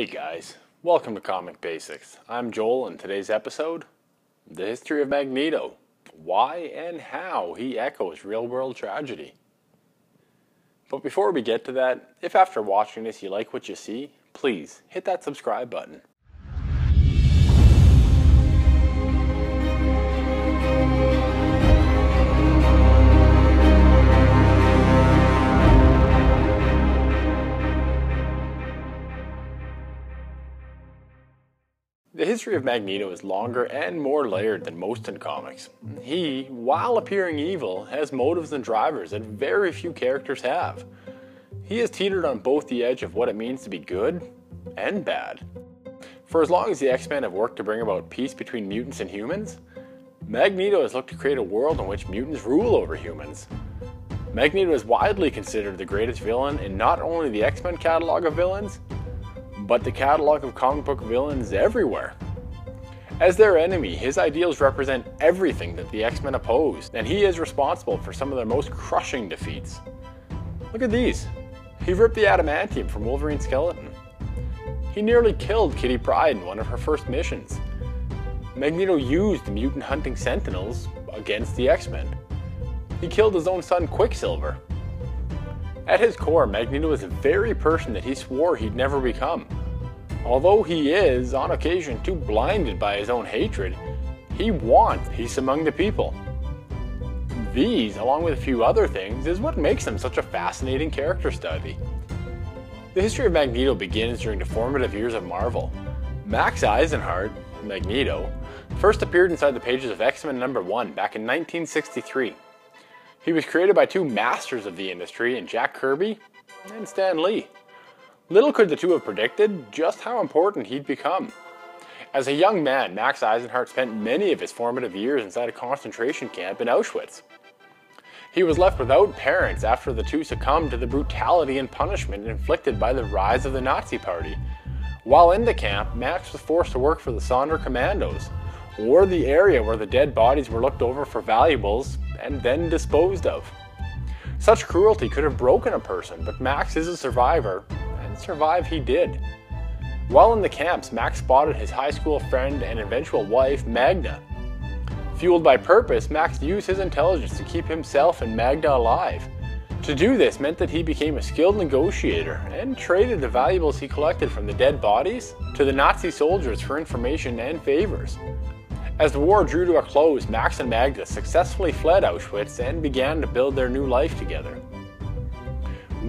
Hey guys, welcome to Comic Basics. I'm Joel, and today's episode, the history of Magneto, why and how he echoes real-world tragedy. But before we get to that, if after watching this you like what you see, please hit that subscribe button. The history of Magneto is longer and more layered than most in comics. He, while appearing evil, has motives and drivers that very few characters have. He has teetered on both the edge of what it means to be good and bad. For as long as the X-Men have worked to bring about peace between mutants and humans, Magneto has looked to create a world in which mutants rule over humans. Magneto is widely considered the greatest villain in not only the X-Men catalog of villains, but the catalog of comic book villains everywhere. As their enemy, his ideals represent everything that the X-Men oppose, and he is responsible for some of their most crushing defeats. Look at these. He ripped the adamantium from Wolverine's skeleton. He nearly killed Kitty Pryde in one of her first missions. Magneto used the mutant hunting Sentinels against the X-Men. He killed his own son Quicksilver. At his core, Magneto is the very person that he swore he'd never become. Although he is, on occasion, too blinded by his own hatred, he wants peace among the people. These, along with a few other things, is what makes him such a fascinating character study. The history of Magneto begins during the formative years of Marvel. Max Eisenhardt, Magneto, first appeared inside the pages of X-Men #1 back in 1963. He was created by two masters of the industry in Jack Kirby and Stan Lee. Little could the two have predicted just how important he'd become. As a young man, Max Eisenhardt spent many of his formative years inside a concentration camp in Auschwitz. He was left without parents after the two succumbed to the brutality and punishment inflicted by the rise of the Nazi Party. While in the camp, Max was forced to work for the Sonderkommandos, or the area where the dead bodies were looked over for valuables and then disposed of. Such cruelty could have broken a person, but Max is a survivor, and survive he did. While in the camps, Max spotted his high school friend and eventual wife, Magda. Fueled by purpose, Max used his intelligence to keep himself and Magda alive. To do this meant that he became a skilled negotiator and traded the valuables he collected from the dead bodies to the Nazi soldiers for information and favors. As the war drew to a close, Max and Magda successfully fled Auschwitz and began to build their new life together.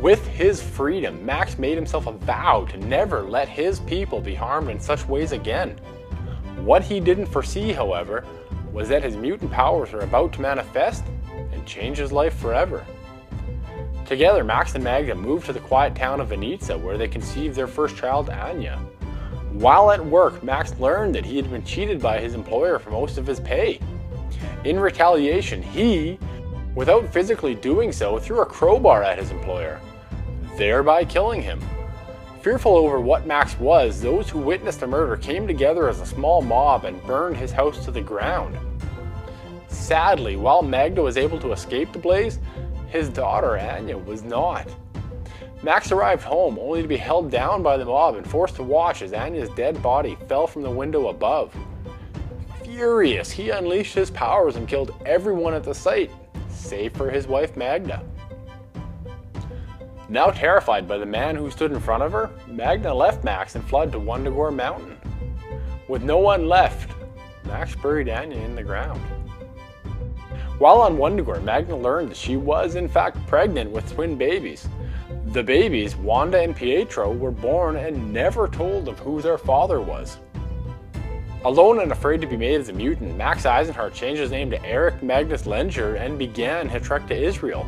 With his freedom, Max made himself a vow to never let his people be harmed in such ways again. What he didn't foresee, however, was that his mutant powers were about to manifest and change his life forever. Together, Max and Magda moved to the quiet town of Venitza, where they conceived their first child, Anya. While at work, Max learned that he had been cheated by his employer for most of his pay. In retaliation, he, without physically doing so, threw a crowbar at his employer, thereby killing him. Fearful over what Max was, those who witnessed the murder came together as a small mob and burned his house to the ground. Sadly, while Magda was able to escape the blaze, his daughter Anya was not. Max arrived home, only to be held down by the mob and forced to watch as Anya's dead body fell from the window above. Furious, he unleashed his powers and killed everyone at the site, save for his wife Magda. Now terrified by the man who stood in front of her, Magda left Max and fled to Wundagore Mountain. With no one left, Max buried Anya in the ground. While on Wundagore, Magda learned that she was in fact pregnant with twin babies. The babies, Wanda and Pietro, were born and never told of who their father was. Alone and afraid to be made as a mutant, Max Eisenhardt changed his name to Eric Magnus Lenger and began his trek to Israel.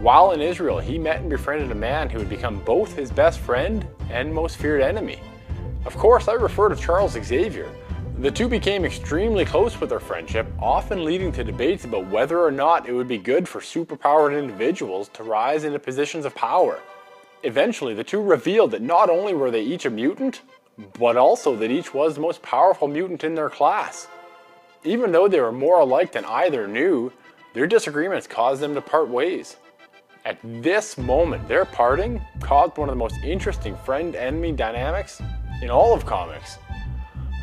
While in Israel, he met and befriended a man who would become both his best friend and most feared enemy. Of course, I refer to Charles Xavier. The two became extremely close with their friendship, often leading to debates about whether or not it would be good for superpowered individuals to rise into positions of power. Eventually, the two revealed that not only were they each a mutant, but also that each was the most powerful mutant in their class. Even though they were more alike than either knew, their disagreements caused them to part ways. At this moment, their parting caused one of the most interesting friend-enemy dynamics in all of comics.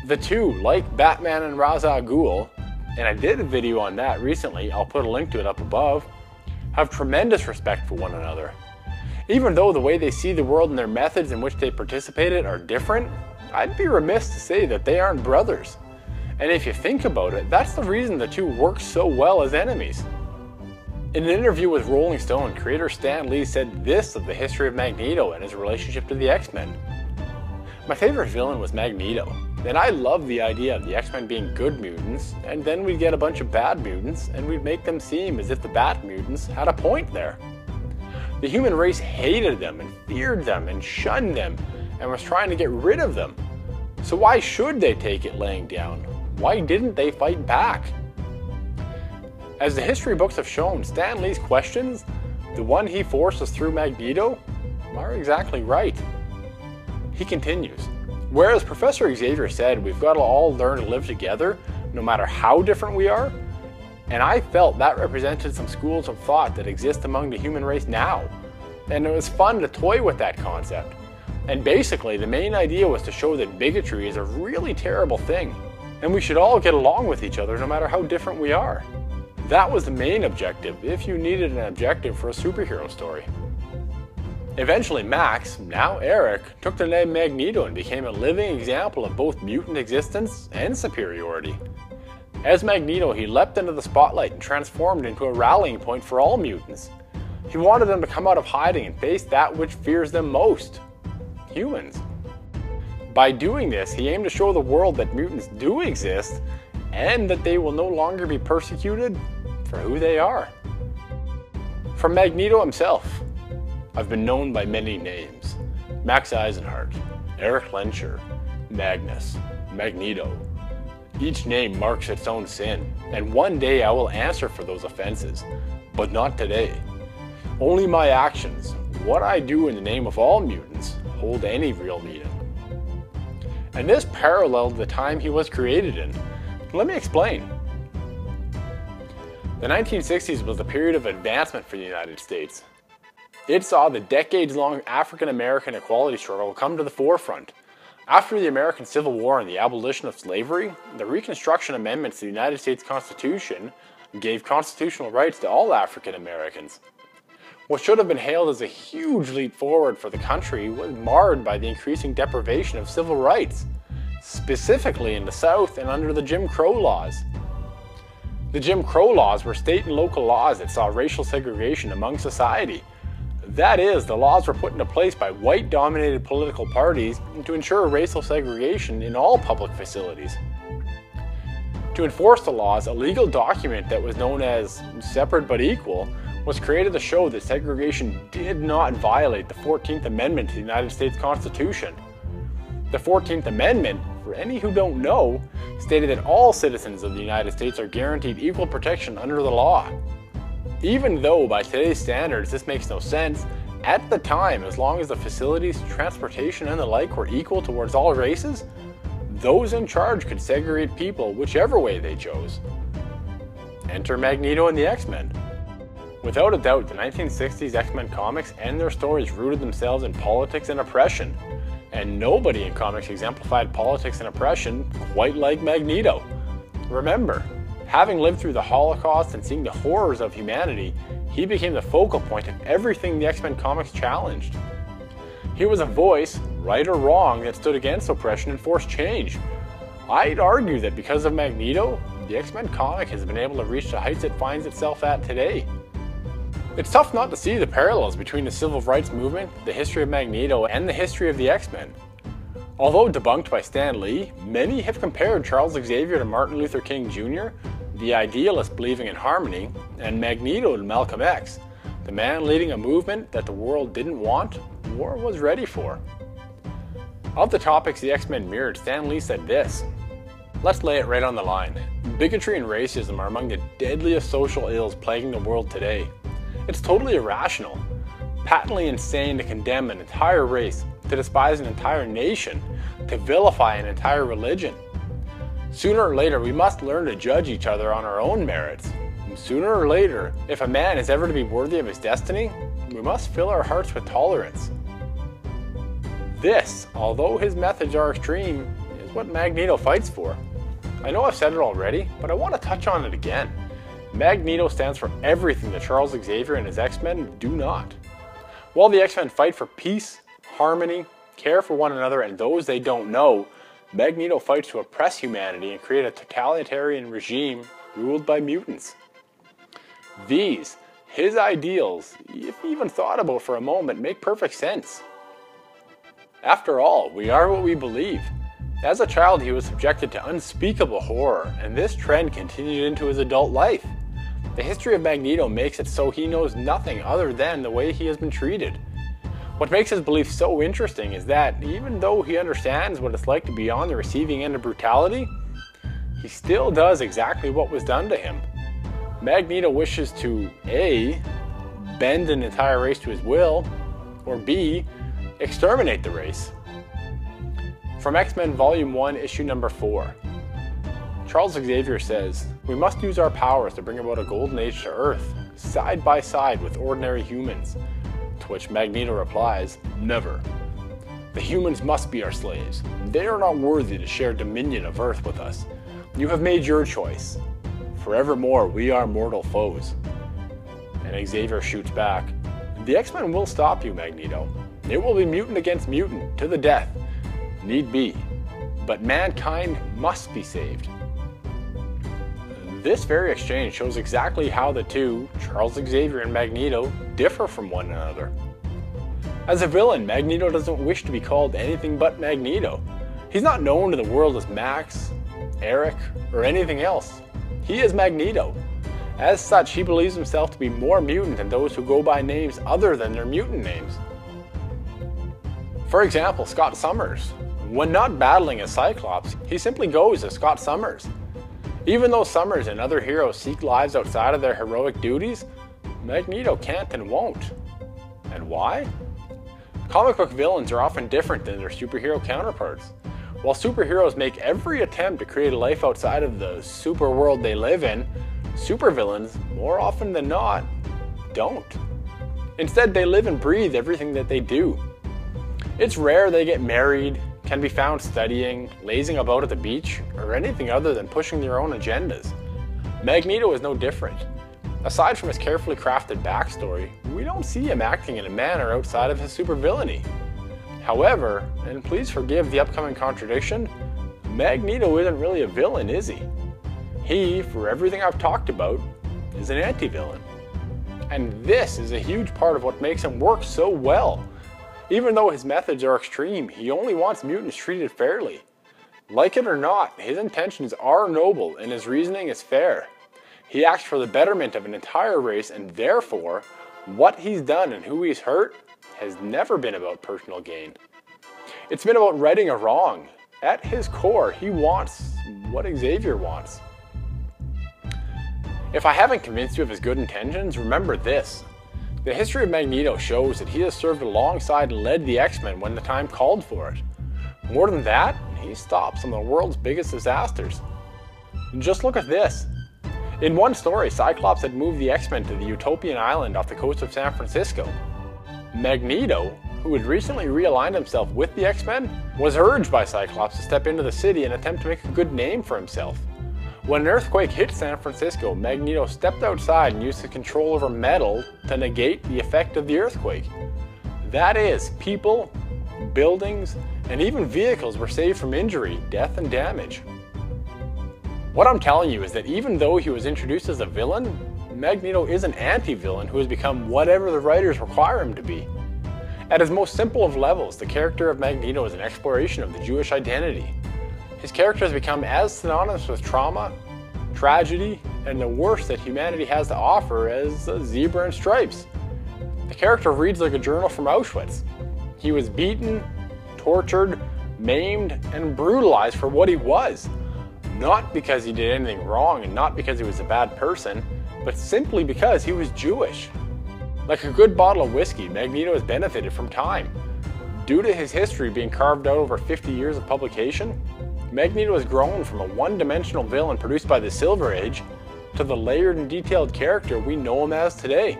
The two, like Batman and Ra's al Ghul, and I did a video on that recently, I'll put a link to it up above, have tremendous respect for one another. Even though the way they see the world and their methods in which they participated are different, I'd be remiss to say that they aren't brothers. And if you think about it, that's the reason the two work so well as enemies. In an interview with Rolling Stone, creator Stan Lee said this of the history of Magneto and his relationship to the X-Men. My favorite villain was Magneto, and I loved the idea of the X-Men being good mutants, and then we'd get a bunch of bad mutants, and we'd make them seem as if the bad mutants had a point there. The human race hated them, and feared them, and shunned them, and was trying to get rid of them. So why should they take it laying down? Why didn't they fight back? As the history books have shown, Stan Lee's questions, the one he forces through Magneto, are exactly right. He continues, whereas Professor Xavier said we've got to all learn to live together, no matter how different we are, and I felt that represented some schools of thought that exist among the human race now, and it was fun to toy with that concept. And basically, the main idea was to show that bigotry is a really terrible thing, and we should all get along with each other no matter how different we are. That was the main objective, if you needed an objective for a superhero story. Eventually Max, now Eric, took the name Magneto and became a living example of both mutant existence and superiority. As Magneto, he leapt into the spotlight and transformed into a rallying point for all mutants. He wanted them to come out of hiding and face that which fears them most, humans. By doing this, he aimed to show the world that mutants do exist, and that they will no longer be persecuted for who they are. From Magneto himself, I've been known by many names. Max Eisenhardt, Erik Lehnsherr, Magnus, Magneto. Each name marks its own sin, and one day I will answer for those offenses, but not today. Only my actions, what I do in the name of all mutants, hold any real meaning. And this paralleled the time he was created in. Let me explain. The 1960s was a period of advancement for the United States. It saw the decades-long African-American equality struggle come to the forefront. After the American Civil War and the abolition of slavery, the Reconstruction Amendments to the United States Constitution gave constitutional rights to all African-Americans. What should have been hailed as a huge leap forward for the country was marred by the increasing deprivation of civil rights, specifically in the South and under the Jim Crow laws. The Jim Crow laws were state and local laws that saw racial segregation among society. That is, the laws were put into place by white-dominated political parties to ensure racial segregation in all public facilities. To enforce the laws, a legal document that was known as Separate But Equal was created to show that segregation did not violate the 14th Amendment to the United States Constitution. The 14th Amendment, for any who don't know, stated that all citizens of the United States are guaranteed equal protection under the law. Even though by today's standards this makes no sense, at the time, as long as the facilities, transportation, and the like were equal towards all races, those in charge could segregate people whichever way they chose. Enter Magneto and the X-Men. Without a doubt, the 1960s X-Men comics and their stories rooted themselves in politics and oppression. And nobody in comics exemplified politics and oppression quite like Magneto. Remember, having lived through the Holocaust and seeing the horrors of humanity, he became the focal point of everything the X-Men comics challenged. He was a voice, right or wrong, that stood against oppression and forced change. I'd argue that because of Magneto, the X-Men comic has been able to reach the heights it finds itself at today. It's tough not to see the parallels between the civil rights movement, the history of Magneto, and the history of the X-Men. Although debunked by Stan Lee, many have compared Charles Xavier to Martin Luther King Jr., the idealist believing in harmony, and Magneto to Malcolm X, the man leading a movement that the world didn't want or was ready for. Of the topics the X-Men mirrored, Stan Lee said this, let's lay it right on the line. Bigotry and racism are among the deadliest social ills plaguing the world today. It's totally irrational, patently insane to condemn an entire race, to despise an entire nation, to vilify an entire religion. Sooner or later, we must learn to judge each other on our own merits. And sooner or later, if a man is ever to be worthy of his destiny, we must fill our hearts with tolerance. This, although his methods are extreme, is what Magneto fights for. I know I've said it already, but I want to touch on it again. Magneto stands for everything that Charles Xavier and his X-Men do not. While the X-Men fight for peace, harmony, care for one another and those they don't know, Magneto fights to oppress humanity and create a totalitarian regime ruled by mutants. These, his ideals, if even thought about for a moment, make perfect sense. After all, we are what we believe. As a child, he was subjected to unspeakable horror, and this trend continued into his adult life. The history of Magneto makes it so he knows nothing other than the way he has been treated. What makes his belief so interesting is that, even though he understands what it's like to be on the receiving end of brutality, he still does exactly what was done to him. Magneto wishes to A. bend an entire race to his will, or B. exterminate the race. From X-Men Volume 1, Issue Number 4, Charles Xavier says, "We must use our powers to bring about a golden age to Earth, side by side with ordinary humans." To which Magneto replies, "Never. The humans must be our slaves. They are not worthy to share dominion of Earth with us. You have made your choice. Forevermore we are mortal foes." And Xavier shoots back, "The X-Men will stop you, Magneto. It will be mutant against mutant, to the death, need be. But mankind must be saved." This very exchange shows exactly how the two, Charles Xavier and Magneto, differ from one another. As a villain, Magneto doesn't wish to be called anything but Magneto. He's not known to the world as Max, Eric, or anything else. He is Magneto. As such, he believes himself to be more mutant than those who go by names other than their mutant names. For example, Scott Summers. When not battling as Cyclops, he simply goes as Scott Summers. Even though Summers and other heroes seek lives outside of their heroic duties, Magneto can't and won't. And why? Comic book villains are often different than their superhero counterparts. While superheroes make every attempt to create a life outside of the super world they live in, supervillains, more often than not, don't. Instead, they live and breathe everything that they do. It's rare they get married, can be found studying, lazing about at the beach, or anything other than pushing their own agendas. Magneto is no different. Aside from his carefully crafted backstory, we don't see him acting in a manner outside of his supervillainy. However, and please forgive the upcoming contradiction, Magneto isn't really a villain, is he? He, for everything I've talked about, is an anti-villain. And this is a huge part of what makes him work so well. Even though his methods are extreme, he only wants mutants treated fairly. Like it or not, his intentions are noble and his reasoning is fair. He acts for the betterment of an entire race, and therefore, what he's done and who he's hurt has never been about personal gain. It's been about righting a wrong. At his core, he wants what Xavier wants. If I haven't convinced you of his good intentions, remember this. The history of Magneto shows that he has served alongside and led the X-Men when the time called for it. More than that, he stopped some of the world's biggest disasters. And just look at this. In one story, Cyclops had moved the X-Men to the Utopian Island off the coast of San Francisco. Magneto, who had recently realigned himself with the X-Men, was urged by Cyclops to step into the city and attempt to make a good name for himself. When an earthquake hit San Francisco, Magneto stepped outside and used his control over metal to negate the effect of the earthquake. That is, people, buildings, and even vehicles were saved from injury, death, and damage. What I'm telling you is that even though he was introduced as a villain, Magneto is an anti-villain who has become whatever the writers require him to be. At his most simple of levels, the character of Magneto is an exploration of the Jewish identity. His character has become as synonymous with trauma, tragedy, and the worst that humanity has to offer as a zebra in stripes. The character reads like a journal from Auschwitz. He was beaten, tortured, maimed, and brutalized for what he was. Not because he did anything wrong and not because he was a bad person, but simply because he was Jewish. Like a good bottle of whiskey, Magneto has benefited from time. Due to his history being carved out over 50 years of publication, Magneto has grown from a one-dimensional villain produced by the Silver Age to the layered and detailed character we know him as today.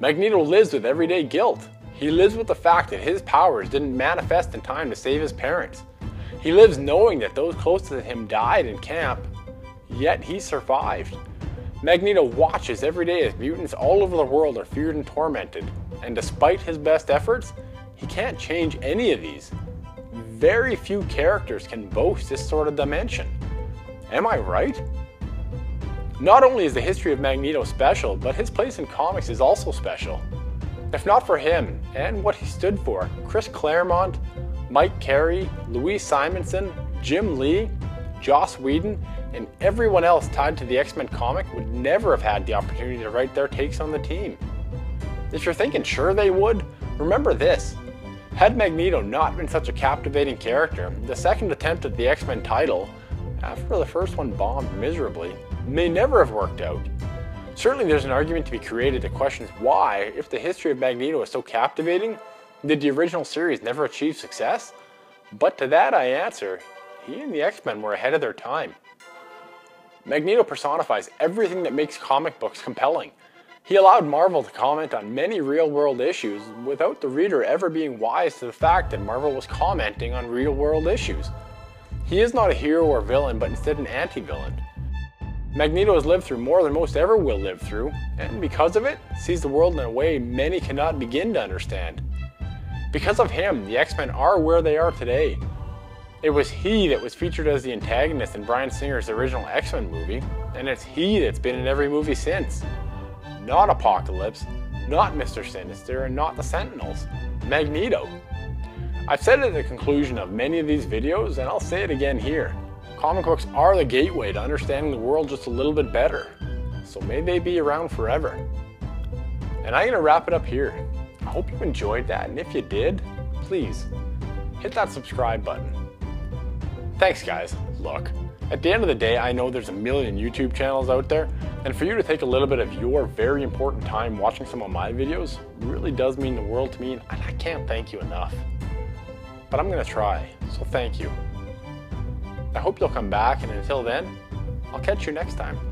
Magneto lives with everyday guilt. He lives with the fact that his powers didn't manifest in time to save his parents. He lives knowing that those close to him died in camp, yet he survived. Magneto watches every day as mutants all over the world are feared and tormented, and despite his best efforts, he can't change any of these. Very few characters can boast this sort of dimension. Am I right? Not only is the history of Magneto special, but his place in comics is also special. If not for him, and what he stood for, Chris Claremont, Mike Carey, Louise Simonson, Jim Lee, Joss Whedon, and everyone else tied to the X-Men comic would never have had the opportunity to write their takes on the team. If you're thinking sure they would, remember this. Had Magneto not been such a captivating character, the second attempt at the X-Men title, after the first one bombed miserably, may never have worked out. Certainly there's an argument to be created that questions why, if the history of Magneto is so captivating, did the original series never achieve success? But to that I answer, he and the X-Men were ahead of their time. Magneto personifies everything that makes comic books compelling. He allowed Marvel to comment on many real-world issues without the reader ever being wise to the fact that Marvel was commenting on real-world issues. He is not a hero or villain, but instead an anti-villain. Magneto has lived through more than most ever will live through, and because of it, sees the world in a way many cannot begin to understand. Because of him, the X-Men are where they are today. It was he that was featured as the antagonist in Bryan Singer's original X-Men movie, and it's he that's been in every movie since. Not Apocalypse, not Mr. Sinister, and not the Sentinels. Magneto. I've said it at the conclusion of many of these videos, and I'll say it again here. Comic books are the gateway to understanding the world just a little bit better, so may they be around forever. And I'm going to wrap it up here. I hope you enjoyed that, and if you did, please hit that subscribe button. Thanks guys. Look, at the end of the day, I know there's a million YouTube channels out there, and for you to take a little bit of your very important time watching some of my videos really does mean the world to me, and I can't thank you enough. But I'm gonna try, so thank you. I hope you'll come back, and until then, I'll catch you next time.